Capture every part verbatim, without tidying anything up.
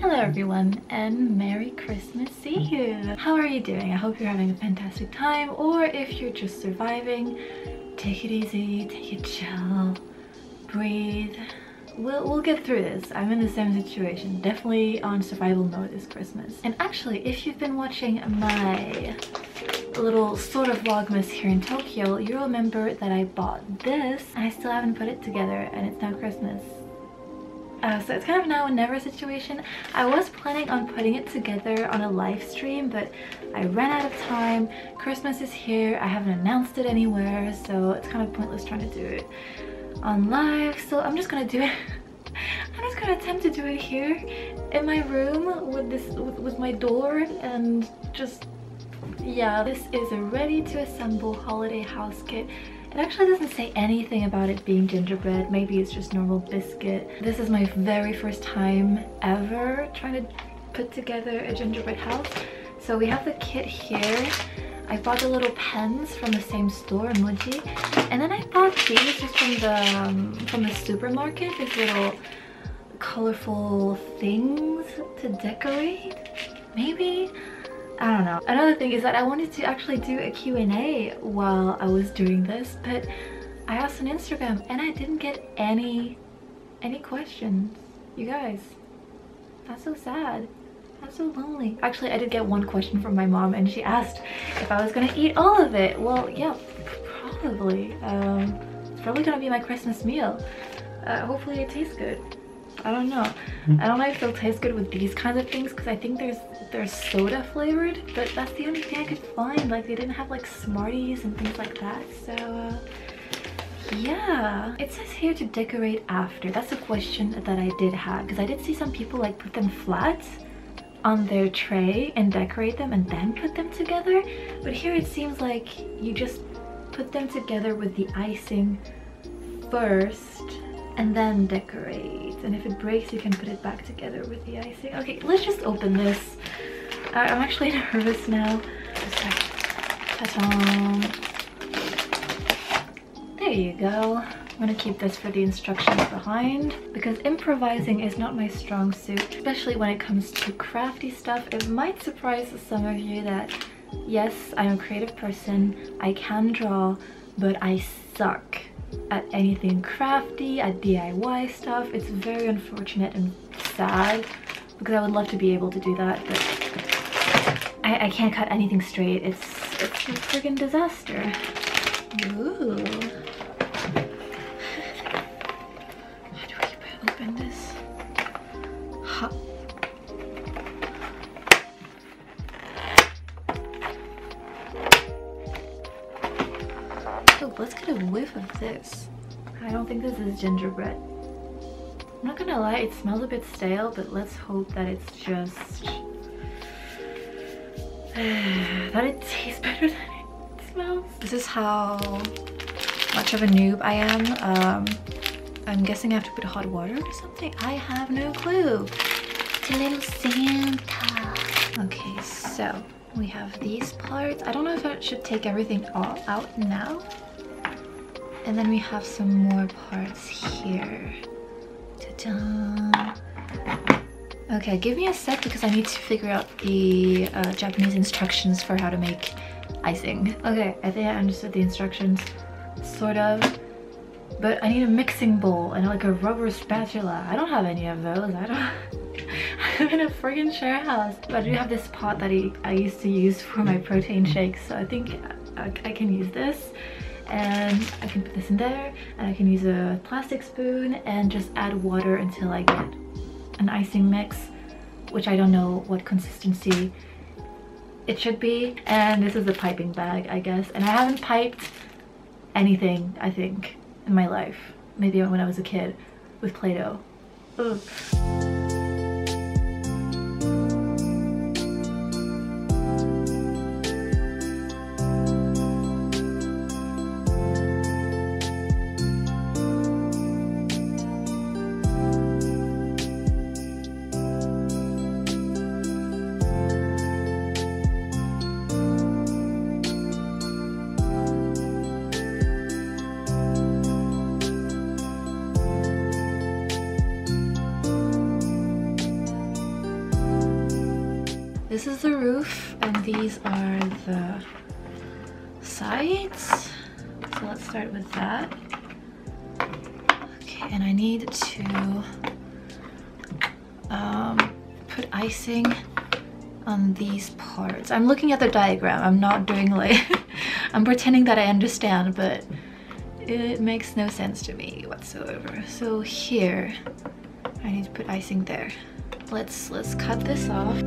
Hello everyone and Merry Christmas to you! How are you doing? I hope you're having a fantastic time, or if you're just surviving, take it easy, take it chill, breathe. We'll, we'll get through this. I'm in the same situation, definitely on survival mode this Christmas. And actually, if you've been watching my little sort of Vlogmas here in Tokyo, you'll remember that I bought this and I still haven't put it together, and it's now Christmas. Uh, so it's kind of now and never situation. I was planning on putting it together on a live stream, but I ran out of time. Christmas is here. I haven't announced it anywhere, so it's kind of pointless trying to do it on live. So I'm just gonna do it. I'm just gonna attempt to do it here in my room with this with, with my door and just, yeah. This is a ready to assemble holiday house kit. It actually doesn't say anything about it being gingerbread. Maybe it's just normal biscuit. This is my very first time ever trying to put together a gingerbread house. So we have the kit here. I bought the little pens from the same store, Muji. And then I bought these just from the, um, from the supermarket. These little colorful things to decorate, maybe? I don't know. Another thing is that I wanted to actually do a Q and A while I was doing this, but I asked on Instagram and I didn't get any any questions. You guys, that's so sad. That's so lonely. Actually, I did get one question from my mom and she asked if I was gonna eat all of it. Well, yeah, probably. Um, it's probably gonna be my Christmas meal. Uh, hopefully it tastes good. I don't know. I don't know if they'll taste good with these kinds of things because I think there's there's soda flavored, but that's the only thing I could find. Like, they didn't have like Smarties and things like that. So uh, yeah, it says here to decorate after. That's a question that I did have because I did see some people like put them flat on their tray and decorate them and then put them together. But here it seems like you just put them together with the icing first and then decorate, and if it breaks you can put it back together with the icing. Okay, let's just open this. uh, I'm actually nervous now. There you go. I'm gonna keep this for the instructions behind because improvising is not my strong suit, especially when it comes to crafty stuff. It might surprise some of you that yes, I'm a creative person, I can draw, but I suck at anything crafty, at D I Y stuff. It's very unfortunate and sad because I would love to be able to do that, but I, I can't cut anything straight. It's it's a friggin' disaster. Ooh. How do I open this? Huh. Let's get a whiff of this. I don't think this is gingerbread. I'm not gonna lie, it smells a bit stale, but let's hope that it's just that it tastes better than it smells. This is how much of a noob I am. Um, I'm guessing I have to put hot water or something. I have no clue. It's a little Santa. Okay, so we have these parts. I don't know if I should take everything all out now. And then we have some more parts here. Ta-da! Okay, give me a sec because I need to figure out the uh, Japanese instructions for how to make icing. Okay, I think I understood the instructions, sort of. But I need a mixing bowl and like a rubber spatula. I don't have any of those. I don't. I'm in a friggin' share house. But I do have this pot that I, I used to use for my protein shakes, so I think I, I can use this. And I can put this in there, and I can use a plastic spoon and just add water until I get an icing mix, which I don't know what consistency it should be. And this is the piping bag, I guess. And I haven't piped anything, I think, in my life. Maybe when I was a kid with Play-Doh. Ugh. This is the roof and these are the sides. So let's start with that. Okay, and I need to um, put icing on these parts. I'm looking at the diagram. I'm not doing like, I'm pretending that I understand, but it makes no sense to me whatsoever. So here, I need to put icing there. Let's, let's cut this off.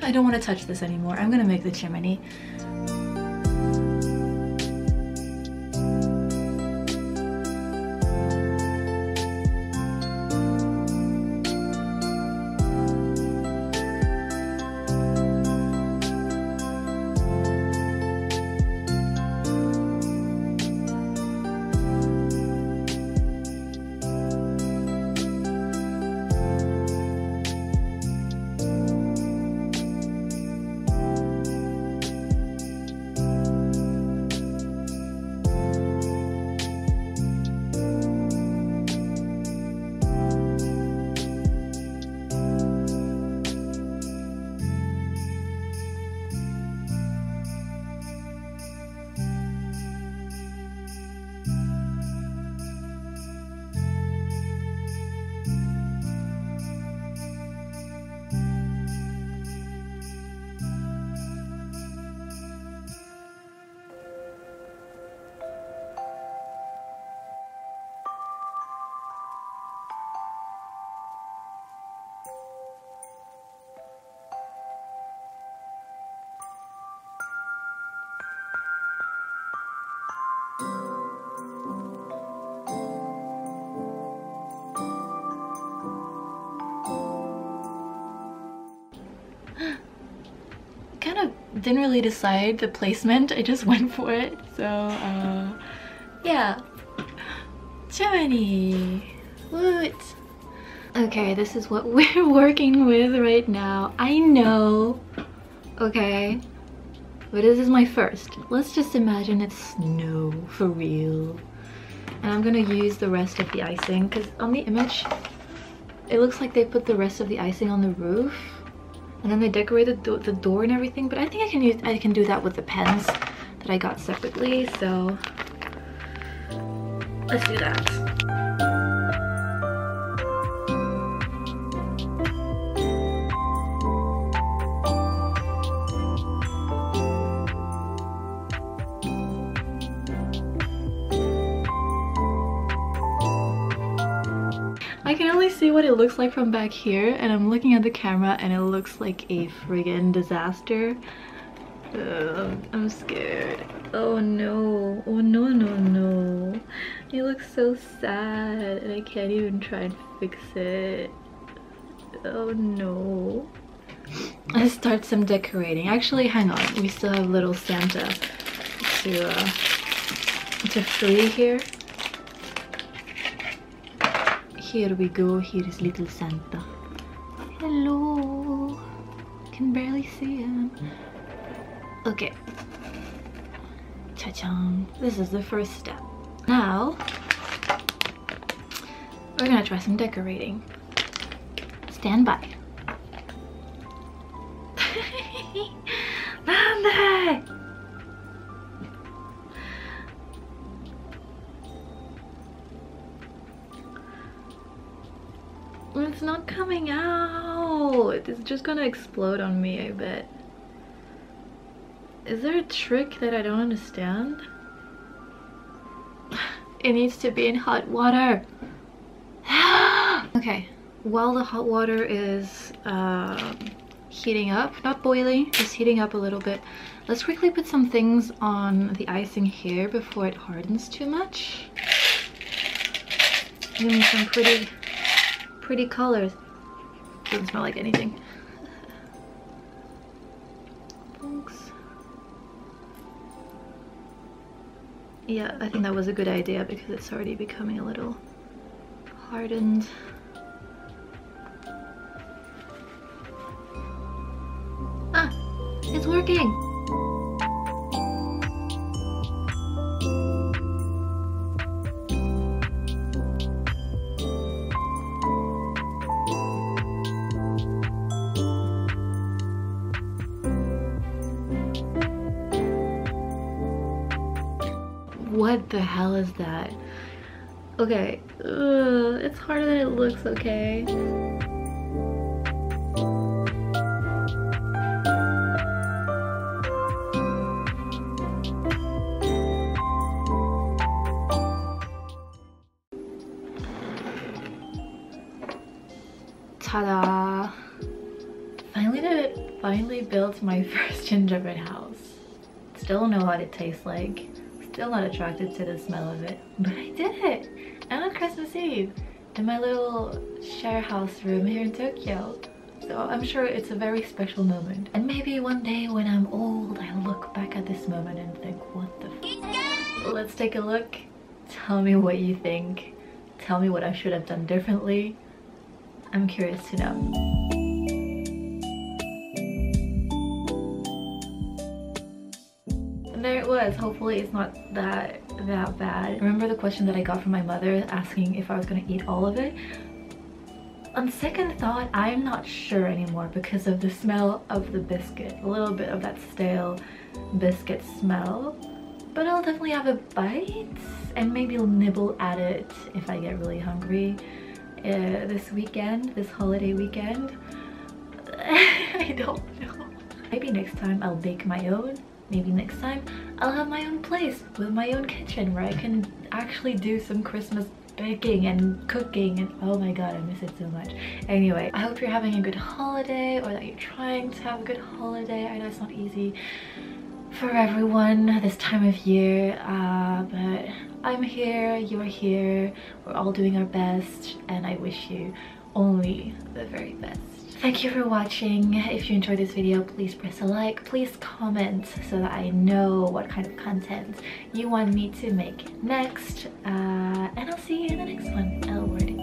I don't want to touch this anymore. I'm gonna make the chimney. Didn't really decide the placement, I just went for it. So uh, yeah, chimney. What? Okay, this is what we're working with right now. I know, okay, but this is my first. Let's just imagine it's snow for real, and I'm gonna use the rest of the icing because on the image it looks like they put the rest of the icing on the roof. And then they decorated the, the door and everything, but I think I can use I can do that with the pens that I got separately. So let's do that. I can only see what it looks like from back here, and I'm looking at the camera and it looks like a friggin' disaster. Ugh, I'm scared. Oh no, oh no, no, no. It looks so sad and I can't even try and fix it. Oh no. Let's start some decorating. Actually, hang on, we still have little Santa to, uh, to free here. Here we go, here is little Santa. Hello! Can barely see him. Okay. Cha-chang. This is the first step. Now, we're gonna try some decorating. Stand by. Nande! It's not coming out. It's just gonna explode on me, I bet. Is there a trick that I don't understand? It needs to be in hot water. Okay, while the hot water is uh, heating up, not boiling, just heating up a little bit. Let's quickly put some things on the icing here before it hardens too much. Give me some pretty, pretty colors. Doesn't smell like anything. Thanks. Yeah, I think that was a good idea because it's already becoming a little hardened. Ah, it's working! What the hell is that? Okay, ugh, it's harder than it looks, okay? Ta-da! Finally did it. Finally built my first gingerbread house. Still don't know what it tastes like. Still not attracted to the smell of it, but I did it! And on Christmas Eve in my little share house room here in Tokyo. So I'm sure it's a very special moment. And maybe one day when I'm old, I look back at this moment and think, what the f***? Let's take a look. Tell me what you think. Tell me what I should have done differently. I'm curious to know. There it was. Hopefully it's not that that bad. Remember the question that I got from my mother asking if I was going to eat all of it? On second thought, I'm not sure anymore because of the smell of the biscuit. A little bit of that stale biscuit smell. But I'll definitely have a bite and maybe nibble at it if I get really hungry uh, this weekend, this holiday weekend. I don't know. Maybe next time I'll bake my own. Maybe next time I'll have my own place with my own kitchen where I can actually do some Christmas baking and cooking, and oh my god, I miss it so much. Anyway, I hope you're having a good holiday, or that you're trying to have a good holiday. I know it's not easy for everyone this time of year, uh, but I'm here, you're here, we're all doing our best, and I wish you only the very best. Thank you for watching. If you enjoyed this video, please press a like, please comment so that I know what kind of content you want me to make next. Uh, and I'll see you in the next one. L word.